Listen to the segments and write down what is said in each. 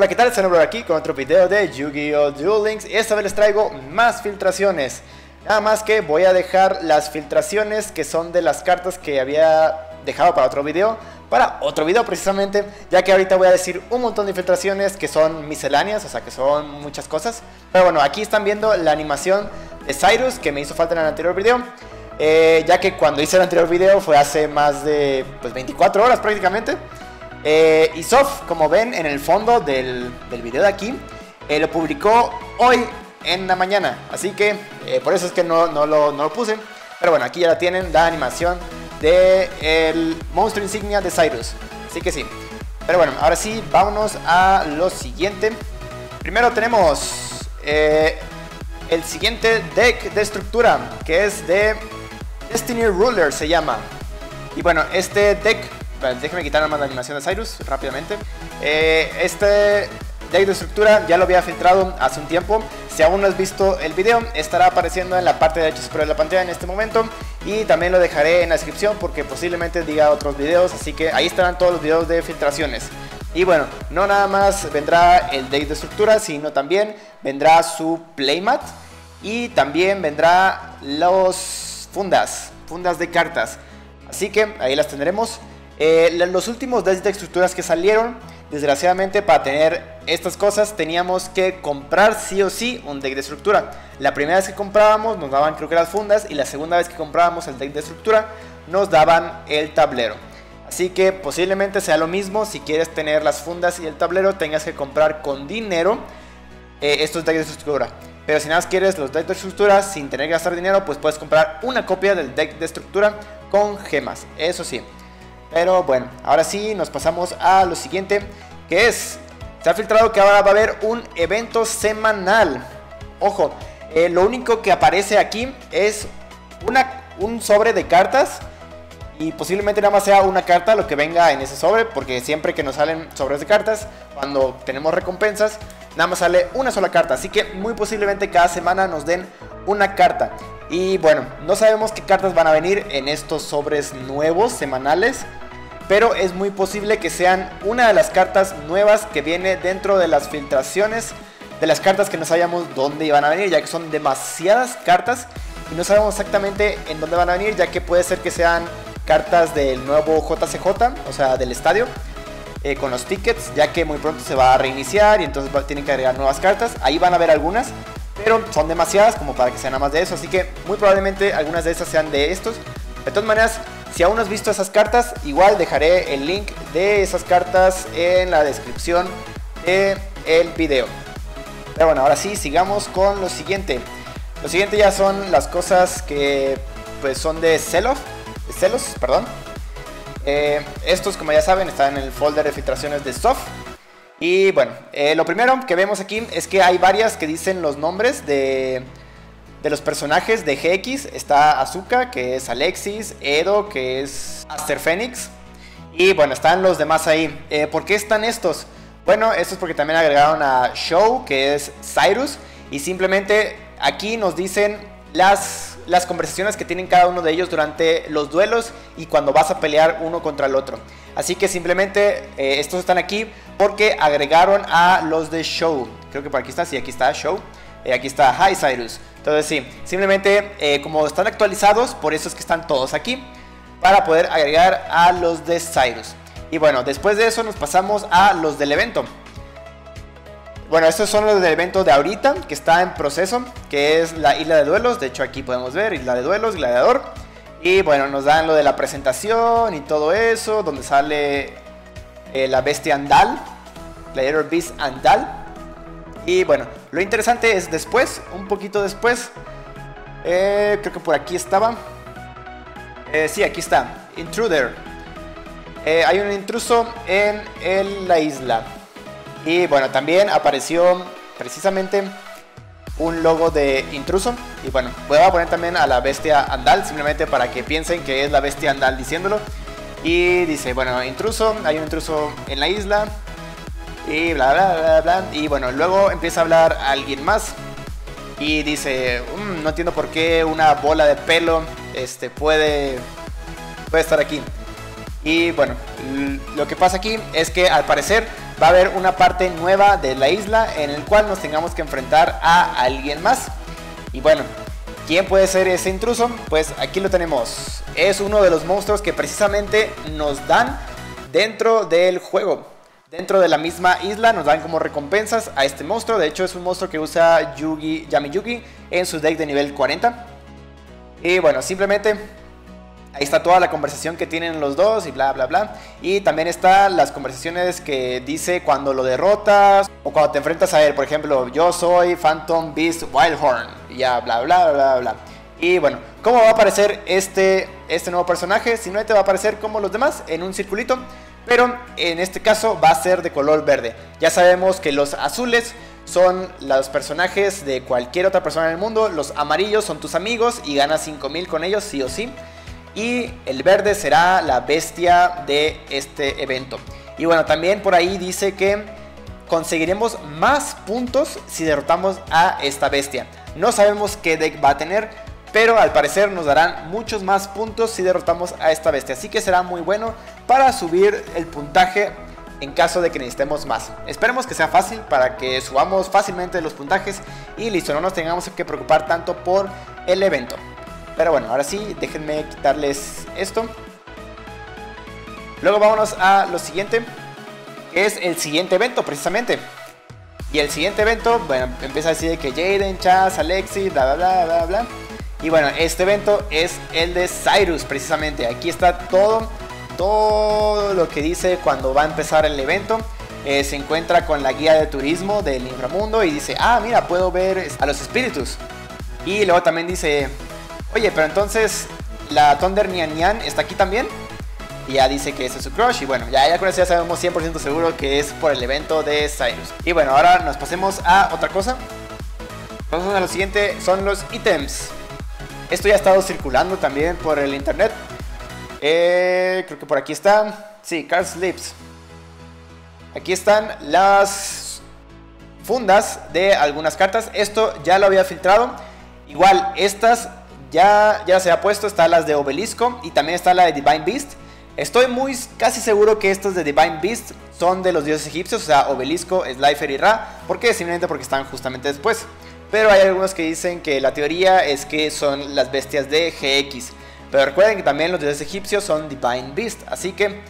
Hola, ¿qué tal? XenoBlur aquí con otro video de Yu-Gi-Oh! Duel Links. Y esta vez les traigo más filtraciones. Nada más que voy a dejar las filtraciones que son de las cartas que había dejado para otro video. Precisamente, ya que ahorita voy a decir un montón de filtraciones que son misceláneas, o sea que son muchas cosas. Pero bueno, aquí están viendo la animación de Syrus que me hizo falta en el anterior video. Ya que cuando hice el anterior video fue hace más de 24 horas prácticamente. XOF, como ven en el fondo del video de aquí, lo publicó hoy en la mañana. Así que por eso es que no lo puse. Pero bueno, aquí ya la tienen, la animación del monstruo insignia de Syrus. Así que sí. Pero bueno, ahora sí, vámonos a lo siguiente. Primero tenemos el siguiente deck de estructura, que es de Destiny Ruler se llama. Y bueno, este deck, déjenme quitar nada más la animación de Syrus rápidamente. Este deck de estructura ya lo había filtrado hace un tiempo. Si aún no has visto el video, estará apareciendo en la parte derecha superior de la pantalla en este momento. Y también lo dejaré en la descripción porque posiblemente diga otros videos. Así que ahí estarán todos los videos de filtraciones. Y bueno, no nada más vendrá el deck de estructura, sino también vendrá su playmat. Y también vendrá los fundas de cartas. Así que ahí las tendremos. Los últimos decks de estructuras que salieron, desgraciadamente para tener estas cosas teníamos que comprar sí o sí un deck de estructura. La primera vez que comprábamos nos daban creo que las fundas, y la segunda vez que comprábamos el deck de estructura nos daban el tablero. Así que posiblemente sea lo mismo. Si quieres tener las fundas y el tablero, tengas que comprar con dinero estos decks de estructura. Pero si nada más quieres los decks de estructura sin tener que gastar dinero, pues puedes comprar una copia del deck de estructura con gemas, eso sí. Pero bueno, ahora sí nos pasamos a lo siguiente, que es, se ha filtrado que ahora va a haber un evento semanal. Ojo, lo único que aparece aquí es un sobre de cartas, y posiblemente nada más sea una carta lo que venga en ese sobre, porque siempre que nos salen sobres de cartas, cuando tenemos recompensas, nada más sale una sola carta. Así que muy posiblemente cada semana nos den una carta. Y bueno, no sabemos qué cartas van a venir en estos sobres nuevos semanales, pero es muy posible que sean una de las cartas nuevas que viene dentro de las filtraciones, de las cartas que no sabíamos dónde iban a venir, ya que son demasiadas cartas y no sabemos exactamente en dónde van a venir, ya que puede ser que sean cartas del nuevo JCJ, o sea del estadio, con los tickets, ya que muy pronto se va a reiniciar y entonces tienen que agregar nuevas cartas. Ahí van a haber algunas, pero son demasiadas como para que sean nada más de eso. Así que muy probablemente algunas de esas sean de estos. De todas maneras, si aún no has visto esas cartas, igual dejaré el link de esas cartas en la descripción del video. Pero bueno, ahora sí, sigamos con lo siguiente. Lo siguiente ya son las cosas que pues son de Celos, perdón. Estos, como ya saben, están en el folder de filtraciones de XOF. Y bueno, lo primero que vemos aquí es que hay varias que dicen los nombres de los personajes de GX. Está Azuka, que es Alexis, Edo, que es Aster Fenix. Y bueno, están los demás ahí. ¿Por qué están estos? Bueno, estos porque también agregaron a Show, que es Syrus. Y simplemente aquí nos dicen las conversaciones que tienen cada uno de ellos durante los duelos y cuando vas a pelear uno contra el otro. Así que simplemente estos están aquí porque agregaron a los de Show. Creo que por aquí está, sí, aquí está Show. Aquí está Hi Syrus. Entonces sí, simplemente como están actualizados, por eso es que están todos aquí, para poder agregar a los de Syrus. Y bueno, después de eso nos pasamos a los del evento. Bueno, estos son los del evento de ahorita, que está en proceso, que es la Isla de Duelos. De hecho aquí podemos ver Isla de Duelos, Gladiador. Y bueno, nos dan lo de la presentación y todo eso, donde sale la bestia Andal, Gladiador Beast Andal. Y bueno, lo interesante es después, un poquito después, creo que por aquí estaba. Sí, aquí está, Intruder. Hay un intruso en la isla. Y bueno, también apareció precisamente un logo de intruso. Y bueno, voy a poner también a la bestia Andal, simplemente para que piensen que es la bestia Andal diciéndolo. Y dice, bueno, intruso, hay un intruso en la isla. Y bla bla bla bla. Y bueno, luego empieza a hablar alguien más y dice, no entiendo por qué una bola de pelo puede estar aquí. Y bueno, lo que pasa aquí es que al parecer va a haber una parte nueva de la isla en el cual nos tengamos que enfrentar a alguien más. Y bueno, ¿quién puede ser ese intruso? Pues aquí lo tenemos. Es uno de los monstruos que precisamente nos dan dentro del juego. Dentro de la misma isla nos dan como recompensas a este monstruo. De hecho es un monstruo que usa Yami Yugi en su deck de nivel 40. Y bueno, simplemente... ahí está toda la conversación que tienen los dos y bla bla bla. Y también están las conversaciones que dice cuando lo derrotas o cuando te enfrentas a él. Por ejemplo, yo soy Phantom Beast Wildhorn. Y ya bla bla bla bla. Y bueno, ¿cómo va a aparecer este nuevo personaje? Simplemente va a aparecer como los demás en un circulito. Pero en este caso va a ser de color verde. Ya sabemos que los azules son los personajes de cualquier otra persona en el mundo. Los amarillos son tus amigos y ganas 5000 con ellos sí o sí. Y el verde será la bestia de este evento. Y bueno, también por ahí dice que conseguiremos más puntos si derrotamos a esta bestia. No sabemos qué deck va a tener, pero al parecer nos darán muchos más puntos si derrotamos a esta bestia. Así que será muy bueno para subir el puntaje en caso de que necesitemos más. Esperemos que sea fácil para que subamos fácilmente los puntajes. Y listo, no nos tengamos que preocupar tanto por el evento. Pero bueno, ahora sí, déjenme quitarles esto. Luego vámonos a lo siguiente, que es el siguiente evento precisamente. Y el siguiente evento, bueno, empieza a decir que Jaden, Chas, Alexis, bla bla bla bla bla. Y bueno, este evento es el de Syrus precisamente. Aquí está todo lo que dice cuando va a empezar el evento. Se encuentra con la guía de turismo del inframundo y dice, ah mira, puedo ver a los espíritus. Y luego también dice... oye, pero entonces la Thunder Nyan Nyan está aquí también. Y ya dice que ese es su crush. Y bueno, ya con eso ya sabemos 100% seguro que es por el evento de Syrus. Y bueno, ahora nos pasemos a otra cosa. Vamos a lo siguiente, son los ítems. Esto ya ha estado circulando también por el internet. Creo que por aquí está. Sí, Card Slips. Aquí están las fundas de algunas cartas. Esto ya lo había filtrado. Igual, estas... Ya se ha puesto, está las de Obelisco y también está la de Divine Beast. Estoy casi seguro que estas de Divine Beast son de los dioses egipcios, o sea, Obelisco, Slifer y Ra. ¿Por qué? Simplemente porque están justamente después. Pero hay algunos que dicen que la teoría es que son las bestias de GX. Pero recuerden que también los dioses egipcios son Divine Beast, así que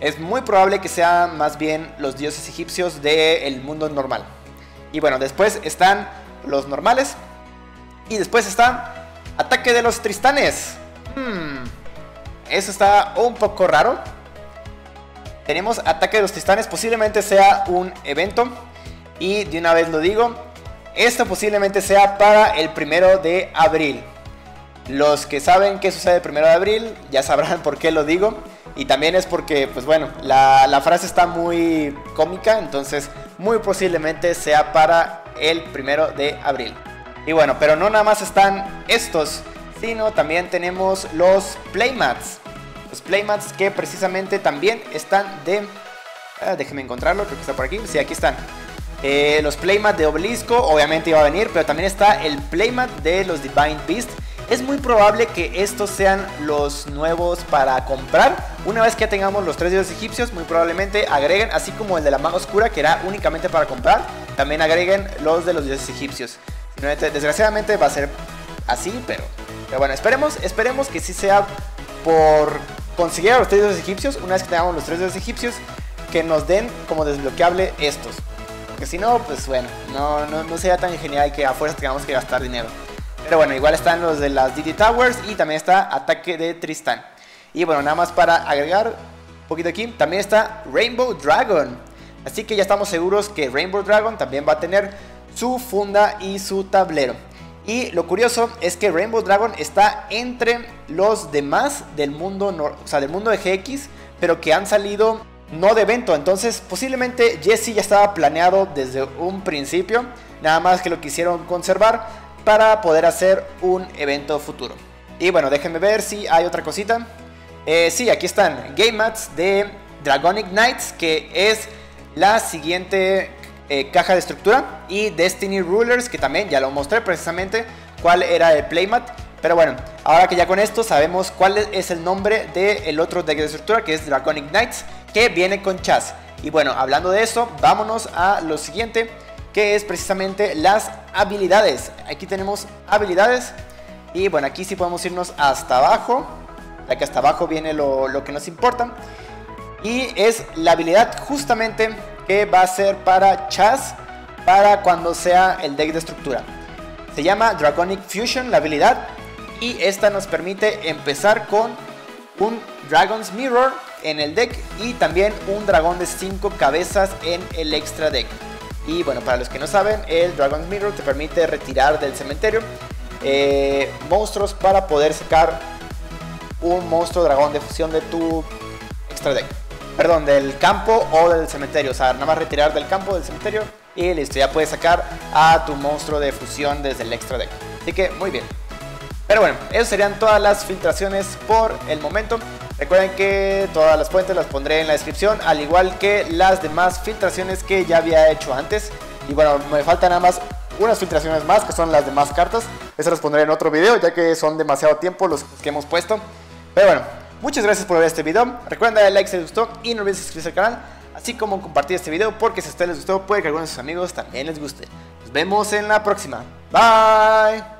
es muy probable que sean más bien los dioses egipcios del mundo normal. Y bueno, después están los normales y después están... Ataque de los Tristanes. Eso está un poco raro. Tenemos Ataque de los Tristanes. Posiblemente sea un evento. Y de una vez lo digo, esto posiblemente sea para el 1 de abril. Los que saben qué sucede el 1 de abril ya sabrán por qué lo digo. Y también es porque, pues bueno, la frase está muy cómica. Entonces muy posiblemente sea para el 1 de abril. Y bueno, pero no nada más están estos, sino también tenemos los playmats. Los playmats que precisamente también están de... déjenme encontrarlo, creo que está por aquí. Sí, aquí están. Los playmats de Obelisco, obviamente iba a venir, pero también está el playmat de los Divine Beast. Es muy probable que estos sean los nuevos para comprar. Una vez que tengamos los 3 dioses egipcios, muy probablemente agreguen, así como el de la Maga Oscura, que era únicamente para comprar, también agreguen los de los dioses egipcios. Desgraciadamente va a ser así, pero bueno, esperemos que sí sea por conseguir a los 3 dioses egipcios. Una vez que tengamos los 3 dioses egipcios, que nos den como desbloqueable estos. Porque si no, pues bueno, no sería tan genial que a fuerza tengamos que gastar dinero. Pero bueno, igual están los de las Digi Towers y también está Ataque de Tristán. Y bueno, nada más para agregar un poquito aquí, también está Rainbow Dragon. Así que ya estamos seguros que Rainbow Dragon también va a tener... su funda y su tablero. Y lo curioso es que Rainbow Dragon está entre los demás del mundo, o sea, del mundo de GX, pero que han salido no de evento. Entonces posiblemente Jesse ya estaba planeado desde un principio, nada más que lo quisieron conservar para poder hacer un evento futuro. Y bueno, déjenme ver si hay otra cosita. Sí, aquí están Game Mats de Dragonic Knights, que es la siguiente caja de estructura, y Destiny Rulers, que también ya lo mostré precisamente cuál era el playmat. Pero bueno, ahora que ya con esto sabemos cuál es el nombre del otro deck de estructura, que es Dragonic Knights, que viene con Chas. Y bueno, hablando de eso, vámonos a lo siguiente, que es precisamente las habilidades. Aquí tenemos habilidades. Y bueno, aquí sí podemos irnos hasta abajo. Aquí hasta abajo viene lo que nos importa. Y es la habilidad justamente que va a ser para Chas, para cuando sea el deck de estructura. Se llama Dragonic Fusion la habilidad. Y esta nos permite empezar con un Dragon's Mirror en el deck y también un dragón de 5 cabezas en el extra deck. Y bueno, para los que no saben, el Dragon's Mirror te permite retirar del cementerio monstruos para poder sacar un monstruo dragón de fusión de tu extra deck. Perdón, del campo o del cementerio. O sea, nada más retirar del campo, del cementerio y listo, ya puedes sacar a tu monstruo de fusión desde el extra deck. Así que muy bien. Pero bueno, esas serían todas las filtraciones por el momento. Recuerden que todas las fuentes las pondré en la descripción, al igual que las demás filtraciones que ya había hecho antes. Y bueno, me faltan nada más unas filtraciones más, que son las demás cartas. Esas las pondré en otro video, ya que son demasiado tiempo los que hemos puesto. Pero bueno, muchas gracias por ver este video. Recuerden darle like si les gustó y no olviden suscribirse al canal, así como compartir este video, porque si a ustedes les gustó, puede que a algunos de sus amigos también les guste. Nos vemos en la próxima. Bye.